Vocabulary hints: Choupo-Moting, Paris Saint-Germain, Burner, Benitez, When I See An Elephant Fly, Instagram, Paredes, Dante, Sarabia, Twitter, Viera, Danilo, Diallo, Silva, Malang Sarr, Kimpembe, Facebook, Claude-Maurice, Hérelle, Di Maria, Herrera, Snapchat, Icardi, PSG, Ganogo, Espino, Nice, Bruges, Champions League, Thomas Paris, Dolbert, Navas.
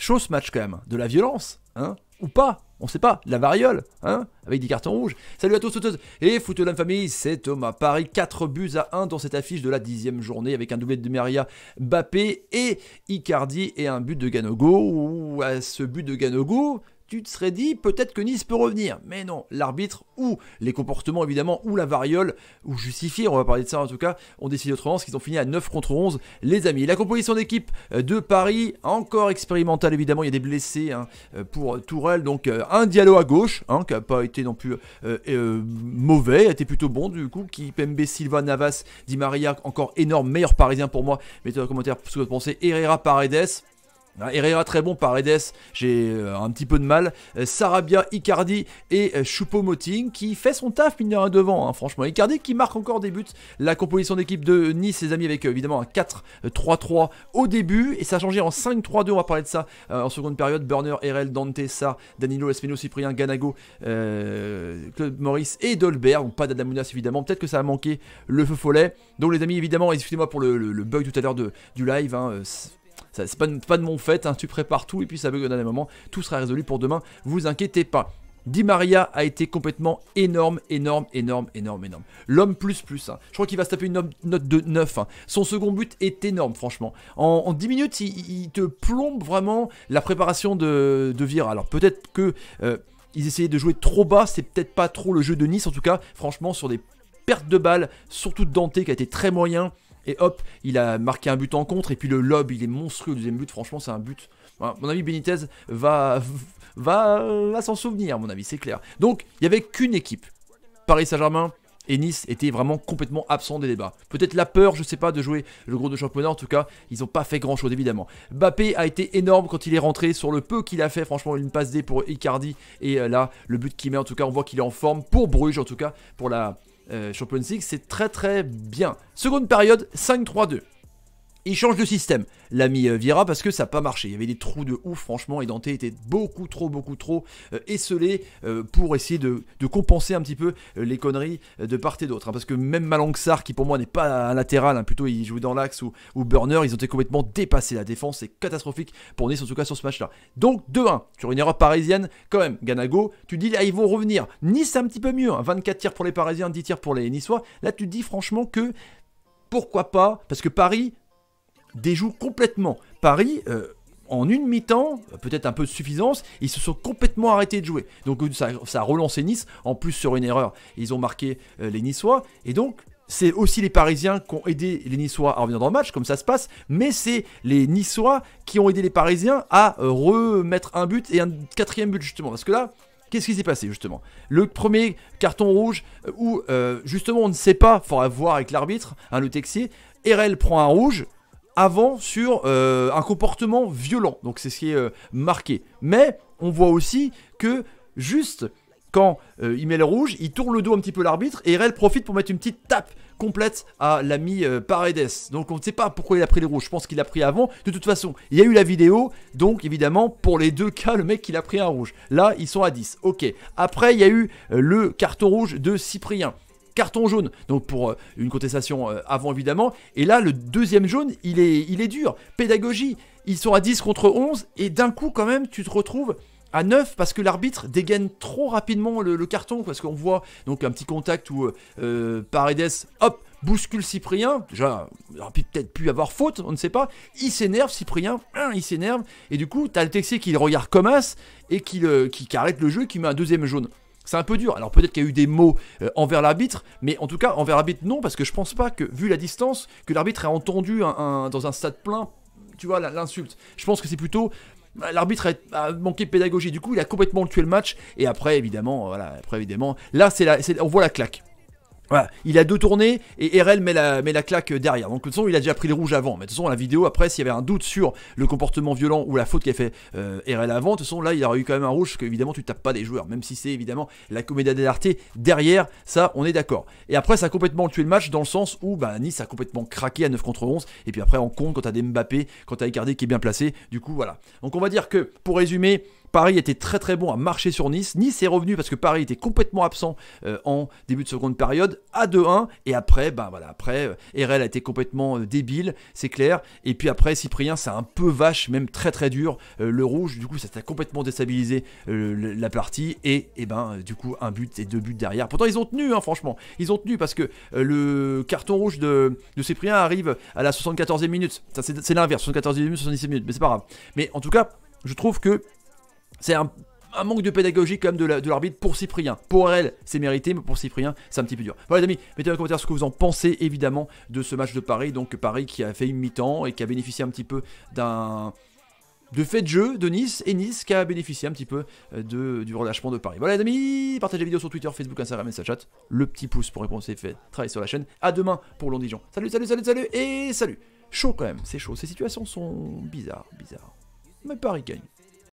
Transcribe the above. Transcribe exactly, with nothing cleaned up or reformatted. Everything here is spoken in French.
Chaud ce match quand même, de la violence, hein, ou pas, on sait pas, de la variole, hein, avec des cartons rouges. Salut à tous, sauteuses et footeux de la famille, c'est Thomas Paris, quatre buts à un dans cette affiche de la dixième journée, avec un doublé de Di Maria, Mbappé et Icardi, et un but de Ganogo, ou à ce but de Ganogo, tu te serais dit peut-être que Nice peut revenir, mais non, l'arbitre ou les comportements évidemment, ou la variole, ou justifier, on va parler de ça en tout cas, ont décidé autrement, parce qu'ils ont fini à neuf contre onze, les amis. La composition d'équipe de Paris, encore expérimentale évidemment, il y a des blessés hein, pour Tourelle, donc un Diallo à gauche, hein, qui n'a pas été non plus euh, euh, mauvais, a été plutôt bon du coup, Kimpembe, Silva, Navas, Di Maria, encore énorme, meilleur parisien pour moi, mettez en commentaire ce que vous pensez, Herrera, Paredes, Herrera très bon, Paredes, j'ai un petit peu de mal, Sarabia, Icardi et Choupo-Moting qui fait son taf mine de rien devant, hein, franchement Icardi qui marque encore des buts. La composition d'équipe de Nice les amis avec évidemment un quatre trois trois au début et ça a changé en cinq trois deux, on va parler de ça euh, en seconde période. Burner, Hérelle, Dante, Sarr, Danilo, Espino, Cyprien, Ganogo, euh, Claude-Maurice et Dolbert, donc pas d'Adamounas évidemment, peut-être que ça a manqué le feu follet. Donc les amis évidemment, excusez-moi pour le, le, le bug tout à l'heure du live, hein, euh, c'est pas, pas de mon fait, hein, tu prépares tout et puis ça bug au dernier moment, tout sera résolu pour demain, vous inquiétez pas. Di Maria a été complètement énorme, énorme, énorme, énorme, énorme. L'homme plus plus, hein. Je crois qu'il va se taper une note de neuf. Hein. Son second but est énorme, franchement. En, en dix minutes, il, il te plombe vraiment la préparation de, de Viera. Alors peut-être que euh, ils essayaient de jouer trop bas, c'est peut-être pas trop le jeu de Nice, en tout cas, franchement, sur des pertes de balles, surtout de Dante qui a été très moyen. Et hop, il a marqué un but en contre. Et puis le lob, il est monstrueux. Le deuxième but, franchement, c'est un but. Voilà, mon ami Benitez va, va, va s'en souvenir, à mon avis, c'est clair. Donc, il n'y avait qu'une équipe. Paris Saint-Germain et Nice étaient vraiment complètement absents des débats. Peut-être la peur, je ne sais pas, de jouer le gros de championnat. En tout cas, ils n'ont pas fait grand-chose, évidemment. Mbappé a été énorme quand il est rentré sur le peu qu'il a fait. Franchement, une passe D pour Icardi. Et là, le but qu'il met, en tout cas, on voit qu'il est en forme pour Bruges, en tout cas, pour la... Euh, Champions League, c'est très très bien. Seconde période, cinq trois deux. Il change de système, l'ami euh, Viera, parce que ça n'a pas marché. Il y avait des trous de ouf, franchement, et Dante était beaucoup trop, beaucoup trop euh, esselé euh, pour essayer de, de compenser un petit peu euh, les conneries euh, de part et d'autre. Hein, parce que même Malang Sarr, qui pour moi n'est pas un latéral, hein, plutôt il jouait dans l'axe ou, ou Burner, ils ont été complètement dépassés. La défense, c'est catastrophique pour Nice, en tout cas sur ce match-là. Donc deux un, sur une erreur parisienne, quand même, Ganago, tu dis, là, ils vont revenir. Nice, c'est un petit peu mieux, hein, vingt-quatre tirs pour les Parisiens, dix tirs pour les Niçois. Là, tu te dis franchement que, pourquoi pas, parce que Paris... déjoue complètement. Paris, euh, en une mi-temps, peut-être un peu de suffisance, ils se sont complètement arrêtés de jouer. Donc ça, ça a relancé Nice, en plus sur une erreur, ils ont marqué euh, les Niçois, et donc c'est aussi les Parisiens qui ont aidé les Niçois à revenir dans le match, comme ça se passe, mais c'est les Niçois qui ont aidé les Parisiens à euh, remettre un but et un quatrième but justement, parce que là, qu'est-ce qui s'est passé justement? Le premier carton rouge où euh, justement on ne sait pas, il faudra voir avec l'arbitre, hein, le Texier, Hérelle prend un rouge, avant sur euh, un comportement violent, donc c'est ce qui est euh, marqué. Mais on voit aussi que juste quand euh, il met le rouge, il tourne le dos un petit peu l'arbitre et Hérelle profite pour mettre une petite tape complète à l'ami euh, Paredes. Donc on ne sait pas pourquoi il a pris le rouge, je pense qu'il l'a pris avant. De toute façon, il y a eu la vidéo, donc évidemment pour les deux cas, le mec il a pris un rouge. Là, ils sont à dix, ok. Après, il y a eu euh, le carton rouge de Cyprien. Carton jaune, donc pour une contestation avant évidemment, et là le deuxième jaune il est, il est dur, pédagogie, ils sont à dix contre onze et d'un coup quand même tu te retrouves à neuf parce que l'arbitre dégaine trop rapidement le, le carton, parce qu'on voit donc un petit contact où euh, Paredes, hop, bouscule Cyprien, déjà il aurait peut-être pu avoir faute, on ne sait pas, il s'énerve Cyprien, hein, il s'énerve, et du coup t'as le Texier qui le regarde comme as et qui, le, qui, qui arrête le jeu, qui met un deuxième jaune. C'est un peu dur, alors peut-être qu'il y a eu des mots euh, envers l'arbitre, mais en tout cas envers l'arbitre non, parce que je pense pas que, vu la distance, que l'arbitre ait entendu un, un, dans un stade plein, tu vois, l'insulte. Je pense que c'est plutôt, l'arbitre a, a manqué de pédagogie, du coup il a complètement tué le match, et après évidemment, voilà, après évidemment, là c'est on voit la claque. Voilà, il a deux tournées et Hérelle met la, met la claque derrière. Donc de toute façon, il a déjà pris le rouge avant. Mais de toute façon, la vidéo, après, s'il y avait un doute sur le comportement violent ou la faute qu'a fait euh, Hérelle avant, de toute façon, là, il aurait eu quand même un rouge, parce qu'évidemment, tu tapes pas des joueurs, même si c'est évidemment la commedia dell'arte derrière, ça, on est d'accord. Et après, ça a complètement tué le match dans le sens où bah, Nice a complètement craqué à neuf contre onze. Et puis après, on compte quand t'as des Mbappé, quand t'as Icardi qui est bien placé. Du coup, voilà. Donc on va dire que, pour résumer, Paris était très très bon à marcher sur Nice. Nice est revenu parce que Paris était complètement absent euh, en début de seconde période à deux un. Et après, ben voilà, après, Hérelle a été complètement euh, débile, c'est clair. Et puis après, Cyprien, c'est un peu vache, même très très dur. Euh, le rouge, du coup, ça a complètement déstabilisé euh, la partie. Et, et ben, du coup, un but et deux buts derrière. Pourtant, ils ont tenu, hein, franchement. Ils ont tenu parce que euh, le carton rouge de, de Cyprien arrive à la soixante-quatorzième minute. Ça, c'est l'inverse, soixante-quatorzième minute, soixante-dixième minute. Mais c'est pas grave. Mais en tout cas, je trouve que c'est un, un manque de pédagogie quand même de l'arbitre la, pour Cyprien. Pour elle, c'est mérité, mais pour Cyprien, c'est un petit peu dur. Voilà les amis, mettez en commentaire ce que vous en pensez évidemment de ce match de Paris. Donc Paris qui a fait une mi-temps et qui a bénéficié un petit peu d'un... de fait de jeu de Nice, et Nice qui a bénéficié un petit peu de, du relâchement de Paris. Voilà les amis, partagez la vidéo sur Twitter, Facebook, Instagram et Snapchat. Le petit pouce pour répondre, c'est fait. Travaillez sur la chaîne. À demain pour Londres-Dijon. Salut, salut, salut, salut et salut. Chaud quand même, c'est chaud. Ces situations sont bizarres, bizarres. Mais Paris gagne.